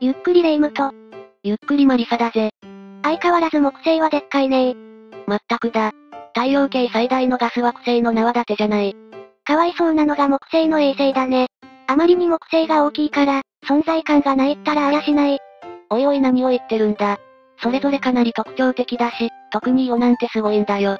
ゆっくりレ夢ムと、ゆっくりマリサだぜ。相変わらず木星はでっかいねー。まったくだ。太陽系最大のガスは惑星の縄立てじゃない。かわいそうなのが木星の衛星だね。あまりに木星が大きいから、存在感がないったらありゃしない。おいおい何を言ってるんだ。それぞれかなり特徴的だし、特にイオなんてすごいんだよ。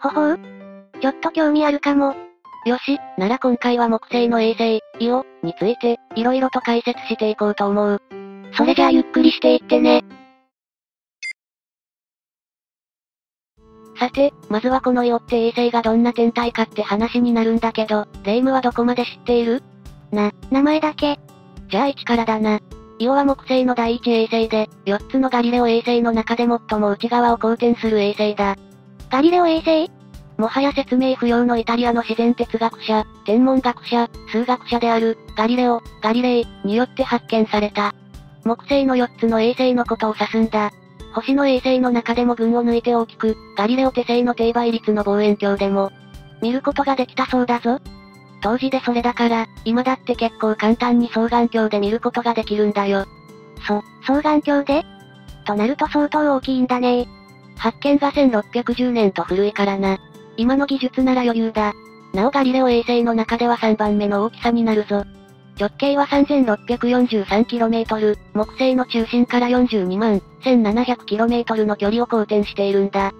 ほほう。ちょっと興味あるかも。よし、なら今回は木星の衛星、イオ、について、いろいろと解説していこうと思う。それじゃあゆっくりしていってね。さて、まずはこのイオって衛星がどんな天体かって話になるんだけど、レ夢ムはどこまで知っている？名前だけ。じゃあ1からだな。イオは木星の第一衛星で、4つのガリレオ衛星の中で最も内側を公転する衛星だ。ガリレオ衛星？もはや説明不要のイタリアの自然哲学者、天文学者、数学者である、ガリレオ、ガリレイによって発見された。木星の4つの衛星のことを指すんだ。星の衛星の中でも群を抜いて大きく、ガリレオ手製の低倍率の望遠鏡でも、見ることができたそうだぞ。当時でそれだから、今だって結構簡単に双眼鏡で見ることができるんだよ。双眼鏡で？となると相当大きいんだねー。発見が1610年と古いからな。今の技術なら余裕だ。なおガリレオ衛星の中では3番目の大きさになるぞ。直径は 3643km、木星の中心から421,700km の距離を公転しているんだ。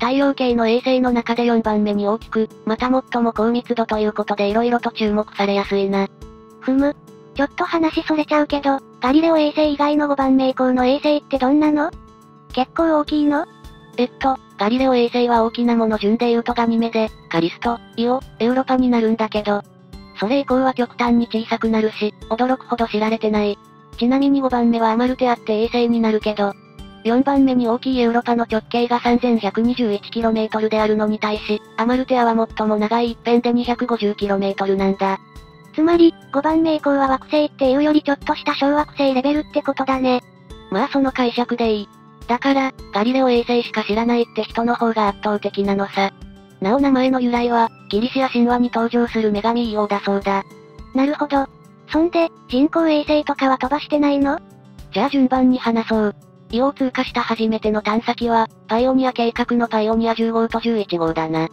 太陽系の衛星の中で4番目に大きく、また最も高密度ということで色々と注目されやすいな。ふむ。ちょっと話それちゃうけど、ガリレオ衛星以外の5番目以降の衛星ってどんなの？結構大きいの？ガリレオ衛星は大きなもの順で言うとガニメデ、カリスト、イオ、エウロパになるんだけど、それ以降は極端に小さくなるし、驚くほど知られてない。ちなみに5番目はアマルテアって衛星になるけど、4番目に大きいエウロパの直径が 3121km であるのに対し、アマルテアは最も長い一辺で 250km なんだ。つまり、5番目以降は惑星っていうよりちょっとした小惑星レベルってことだね。まあその解釈でいい。だから、ガリレオ衛星しか知らないって人の方が圧倒的なのさ。なお名前の由来は、ギリシア神話に登場する女神イオだそうだ。なるほど。そんで、人工衛星とかは飛ばしてないの？じゃあ順番に話そう。イオを通過した初めての探査機は、パイオニア計画のパイオニア10号と11号だな。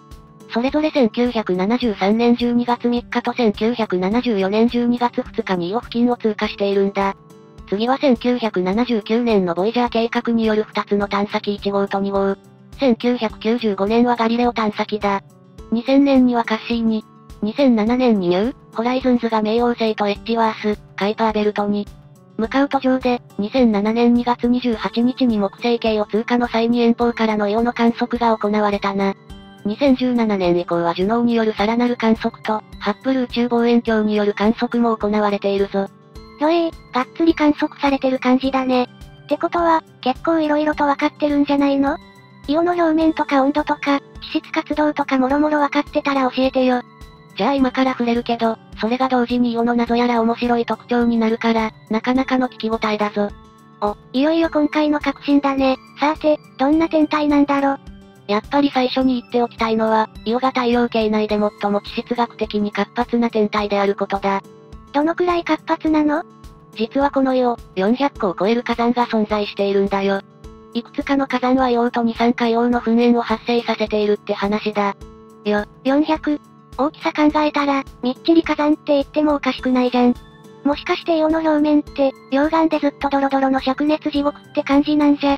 それぞれ1973年12月3日と1974年12月2日にイオ付近を通過しているんだ。次は1979年のボイジャー計画による2つの探査機1号と2号。1995年はガリレオ探査機だ。2000年にはカッシーニ。2007年にニュー、ホライズンズが冥王星とエッジワース、カイパーベルトに向かう途上で、2007年2月28日に木星系を通過の際に遠方からのイオの観測が行われたな。2017年以降はジュノーによるさらなる観測と、ハッブル宇宙望遠鏡による観測も行われているぞ。がっつり観測されてる感じだね。ってことは、結構色々と分かってるんじゃないの？イオの表面とか温度とか、地質活動とかもろもろ分かってたら教えてよ。じゃあ今から触れるけど、それが同時にイオの謎やら面白い特徴になるから、なかなかの聞き応えだぞ。いよいよ今回の核心だね。さて、どんな天体なんだろ？やっぱり最初に言っておきたいのは、イオが太陽系内で最も地質学的に活発な天体であることだ。どのくらい活発なの？実はこのイオ、400個を超える火山が存在しているんだよ。いくつかの火山は硫黄と二酸化硫黄の噴煙を発生させているって話だ。400。大きさ考えたら、みっちり火山って言ってもおかしくないじゃん。もしかしてイオの表面って、溶岩でずっとドロドロの灼熱地獄って感じなんじゃ。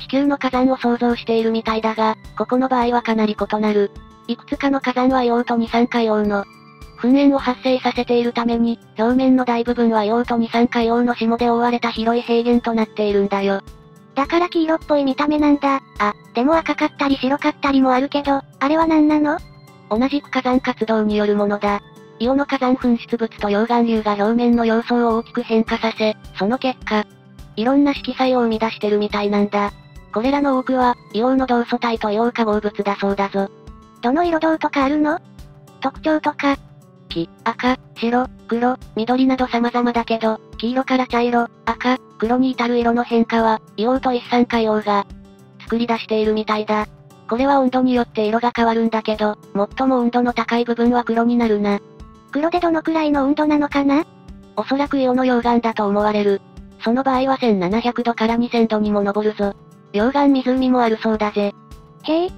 地球の火山を想像しているみたいだが、ここの場合はかなり異なる。いくつかの火山は硫黄と二酸化硫黄の噴煙を発生させているために、表面の大部分は硫黄と二酸化硫黄の霜で覆われた広い平原となっているんだよ。だから黄色っぽい見た目なんだ。でも赤かったり白かったりもあるけど、あれは何なの？同じく火山活動によるものだ。イオの火山噴出物と溶岩流が表面の様相を大きく変化させ、その結果、いろんな色彩を生み出してるみたいなんだ。これらの多くは、硫黄の同素体と硫黄化合物だそうだぞ。どの色銅とかあるの？特徴とか。赤、白、黒、緑など様々だけど、黄色から茶色、赤、黒に至る色の変化は、硫黄と一酸化硫黄が作り出しているみたいだ。これは温度によって色が変わるんだけど、最も温度の高い部分は黒になるな。黒でどのくらいの温度なのかな？おそらく硫黄の溶岩だと思われる。その場合は1700度から2000度にも上るぞ。溶岩湖もあるそうだぜ。へえ。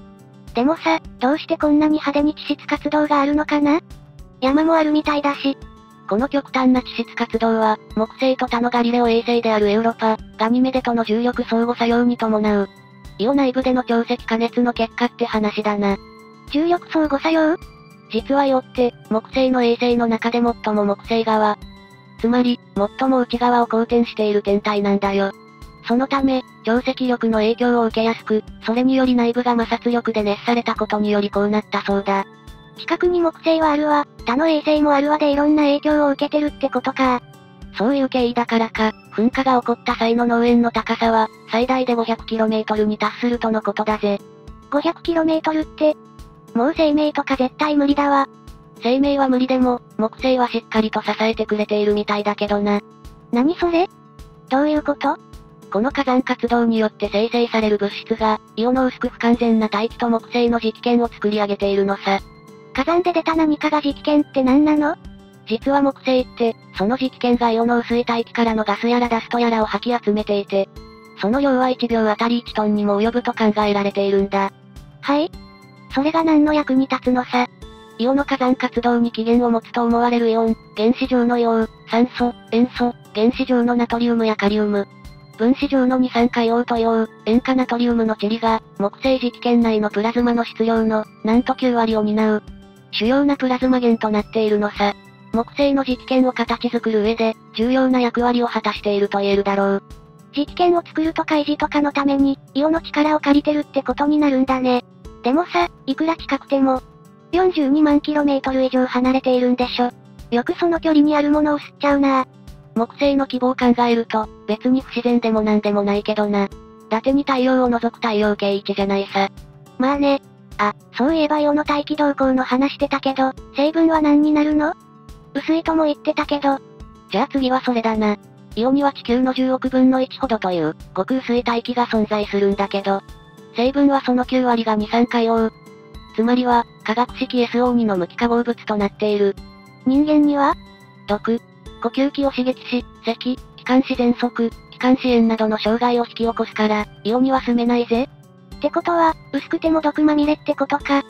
でもさ、どうしてこんなに派手に地質活動があるのかな？山もあるみたいだし。この極端な地質活動は、木星と他のガリレオ衛星であるエウロパ、ガニメデとの重力相互作用に伴う。イオ内部での潮汐加熱の結果って話だな。重力相互作用？実はイオって、木星の衛星の中で最も木星側。つまり、最も内側を公転している天体なんだよ。そのため、潮汐力の影響を受けやすく、それにより内部が摩擦力で熱されたことによりこうなったそうだ。近くに木星はあるわ、他の衛星もあるわでいろんな影響を受けてるってことか。そういう経緯だからか、噴火が起こった際の濃煙の高さは、最大で 500km に達するとのことだぜ。500km って、もう生命とか絶対無理だわ。生命は無理でも、木星はしっかりと支えてくれているみたいだけどな。何それ？どういうこと？この火山活動によって生成される物質が、イオの薄く不完全な大気と木星の磁気圏を作り上げているのさ。火山で出た何かが磁気圏って何なの？実は木星って、その磁気圏がイオの薄い大気からのガスやらダストやらを吐き集めていて、その量は1秒あたり1トンにも及ぶと考えられているんだ。はい？それが何の役に立つのさ。イオの火山活動に起源を持つと思われるイオン、原子上の硫黄、酸素、塩素、原子上のナトリウムやカリウム、分子上の二酸化硫黄と硫黄、塩化ナトリウムの塵が、木星磁気圏内のプラズマの質量の、なんと9割を担う。主要なプラズマ源となっているのさ。木星の磁気圏を形作る上で、重要な役割を果たしていると言えるだろう。磁気圏を作るとか維持とかのために、イオの力を借りてるってことになるんだね。でもさ、いくら近くても、42万 km 以上離れているんでしょ。よくその距離にあるものを吸っちゃうな。木星の規模を考えると、別に不自然でもなんでもないけどな。伊達に太陽を除く太陽系一じゃないさ。まあね。あ、そういえばイオの大気動向の話してたけど、成分は何になるの？薄いとも言ってたけど。じゃあ次はそれだな。イオには地球の10億分の1ほどという、ごく薄い大気が存在するんだけど、成分はその9割が二酸化硫黄。つまりは、化学式 SO2 の無機化合物となっている。人間には？毒、呼吸器を刺激し、咳、気管支喘息、気管支炎などの障害を引き起こすから、イオには住めないぜ。ってことは、薄くても毒まみれってことか。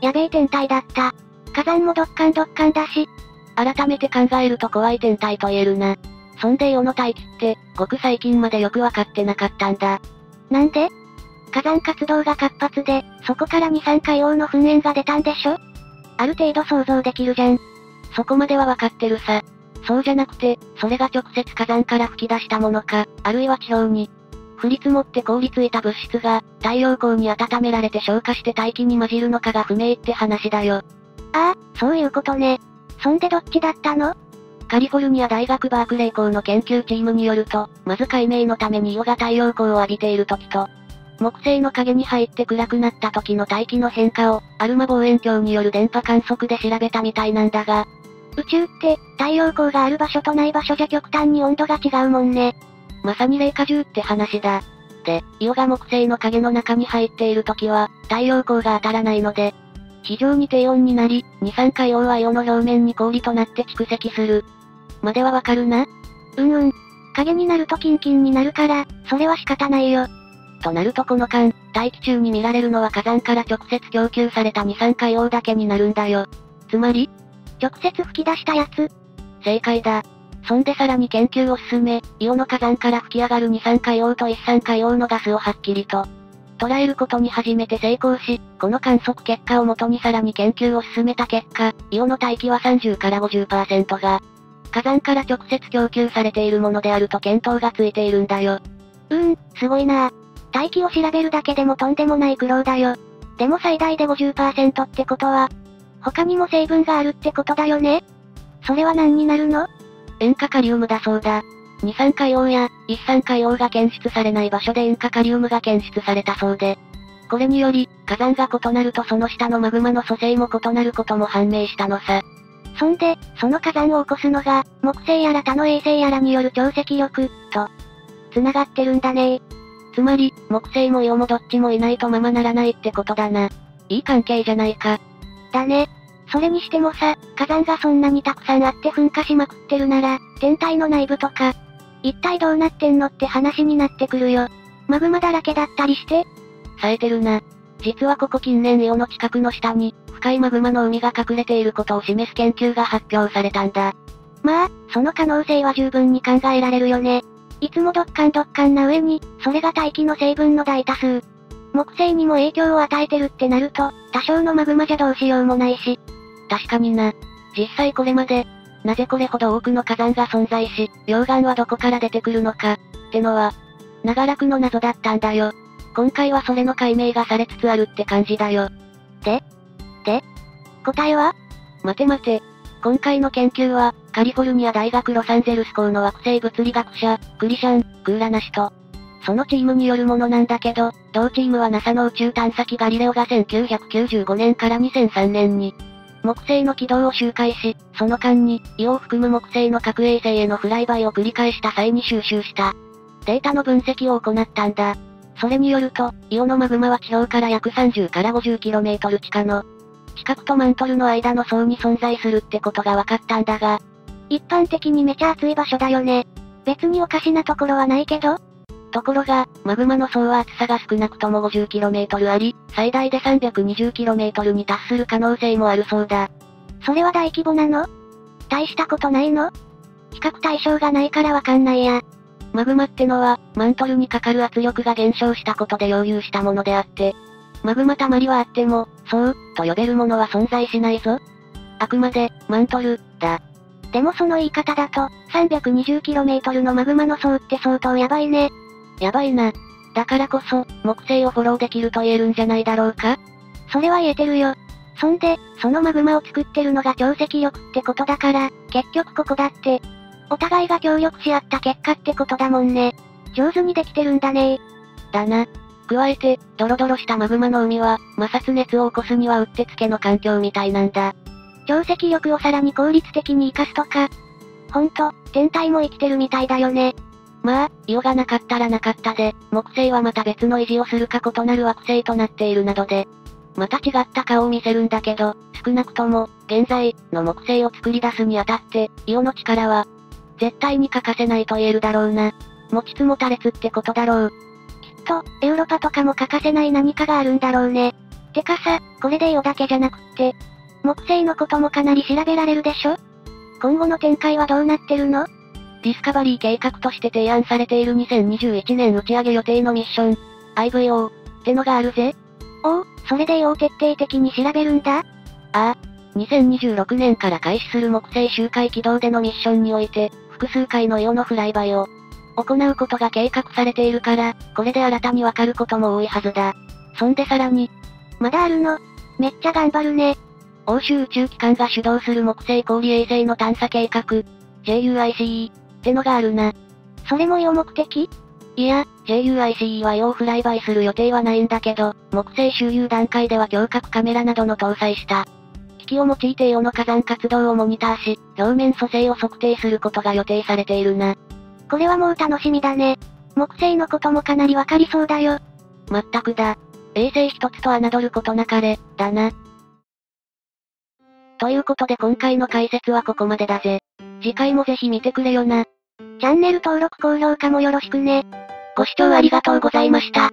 やべえ天体だった。火山もドッカンドッカンだし。改めて考えると怖い天体と言えるな。そんでイオの大気って、ごく最近までよくわかってなかったんだ。なんで？火山活動が活発で、そこから二酸化硫黄の噴煙が出たんでしょ？ある程度想像できるじゃん。そこまではわかってるさ。そうじゃなくて、それが直接火山から吹き出したものか、あるいは地表に降り積もって凍りついた物質が、太陽光に温められて昇華して大気に混じるのかが不明って話だよ。ああ、そういうことね。そんでどっちだったの？カリフォルニア大学バークレー校の研究チームによると、まず解明のためにイオが太陽光を浴びている時と、木星の影に入って暗くなった時の大気の変化を、アルマ望遠鏡による電波観測で調べたみたいなんだが、宇宙って、太陽光がある場所とない場所じゃ極端に温度が違うもんね。まさに零下10って話だ。で、イオが木星の影の中に入っている時は、太陽光が当たらないので、非常に低温になり、二酸化硫黄はイオの表面に氷となって蓄積する。まではわかるな？うんうん。影になるとキンキンになるから、それは仕方ないよ。となるとこの間、大気中に見られるのは火山から直接供給された二酸化硫黄だけになるんだよ。つまり、直接吹き出したやつ。正解だ。そんでさらに研究を進め、イオの火山から吹き上がる二酸化硫黄と一酸化硫黄のガスをはっきりと捉えることに初めて成功し、この観測結果をもとにさらに研究を進めた結果、イオの大気は30から 50% が、火山から直接供給されているものであると見当がついているんだよ。すごいなぁ。大気を調べるだけでもとんでもない苦労だよ。でも最大で 50% ってことは、他にも成分があるってことだよね。それは何になるの？塩化カリウムだそうだ。二酸化硫黄や一酸化硫黄が検出されない場所で塩化カリウムが検出されたそうで、これにより火山が異なるとその下のマグマの組成も異なることも判明したのさ。そんで、その火山を起こすのが木星やら他の衛星やらによる潮汐力と繋がってるんだね。つまり、木星もイオもどっちもいないとままならないってことだな。いい関係じゃないか。だね。それにしてもさ、火山がそんなにたくさんあって噴火しまくってるなら、天体の内部とか、一体どうなってんのって話になってくるよ。マグマだらけだったりして。冴えてるな。実はここ近年イオの近くの下に、深いマグマの海が隠れていることを示す研究が発表されたんだ。まあ、その可能性は十分に考えられるよね。いつもどっかんな上に、それが大気の成分の大多数。木星にも影響を与えてるってなると、多少のマグマじゃどうしようもないし。確かにな。実際これまで、なぜこれほど多くの火山が存在し、溶岩はどこから出てくるのか、ってのは、長らくの謎だったんだよ。今回はそれの解明がされつつあるって感じだよ。で答えは？待て。今回の研究は、カリフォルニア大学ロサンゼルス校の惑星物理学者、クリシャン・クーラナ氏と、そのチームによるものなんだけど、同チームは NASA の宇宙探査機ガリレオが1995年から2003年に、木星の軌道を周回し、その間に、IVOを含む木星の各衛星へのフライバイを繰り返した際に収集した、データの分析を行ったんだ。それによると、IVOのマグマは地表から約30〜50km 地下の、地殻とマントルの間の層に存在するってことが分かったんだが、一般的にめちゃ熱い場所だよね。別におかしなところはないけど？ところが、マグマの層は厚さが少なくとも 50km あり、最大で 320km に達する可能性もあるそうだ。それは大規模なの？大したことないの？比較対象がないからわかんないや。マグマってのは、マントルにかかる圧力が減少したことで溶融したものであって、マグマたまりはあっても、層と呼べるものは存在しないぞ。あくまで、マントル、だ。でもその言い方だと、320km のマグマの層って相当やばいね。やばいな。だからこそ、木星をフォローできると言えるんじゃないだろうか？それは言えてるよ。そんで、そのマグマを作ってるのが潮汐力ってことだから、結局ここだって、お互いが協力し合った結果ってことだもんね。上手にできてるんだね。だな。加えて、ドロドロしたマグマの海は、摩擦熱を起こすにはうってつけの環境みたいなんだ。潮汐力をさらに効率的に活かすとか。ほんと、天体も生きてるみたいだよね。まあ、IVOがなかったらなかったで、木星はまた別の維持をするか異なる惑星となっているなどで、また違った顔を見せるんだけど、少なくとも、現在の木星を作り出すにあたって、IVOの力は、絶対に欠かせないと言えるだろうな。持ちつ持たれつってことだろう。きっと、エウロパとかも欠かせない何かがあるんだろうね。てかさ、これでIVOだけじゃなくって、木星のこともかなり調べられるでしょ？今後の展開はどうなってるの？ディスカバリー計画として提案されている2021年打ち上げ予定のミッション、IVO、ってのがあるぜ。おお、それでIVOを徹底的に調べるんだ？2026年から開始する木星周回軌道でのミッションにおいて、複数回のIVOのフライバイを行うことが計画されているから、これで新たにわかることも多いはずだ。そんでさらに、まだあるの？めっちゃ頑張るね。欧州宇宙機関が主導する木星氷衛星の探査計画、JUICE、ってのがあるな。それもIVO目的？いや、JUICE はIVOをフライバイする予定はないんだけど、木星周遊段階では強角カメラなどの搭載した機器を用いてIVOの火山活動をモニターし、表面組成を測定することが予定されているな。これはもう楽しみだね。木星のこともかなりわかりそうだよ。まったくだ。衛星一つと侮ることなかれ、だな。ということで今回の解説はここまでだぜ。次回もぜひ見てくれよな。チャンネル登録・高評価もよろしくね。ご視聴ありがとうございました。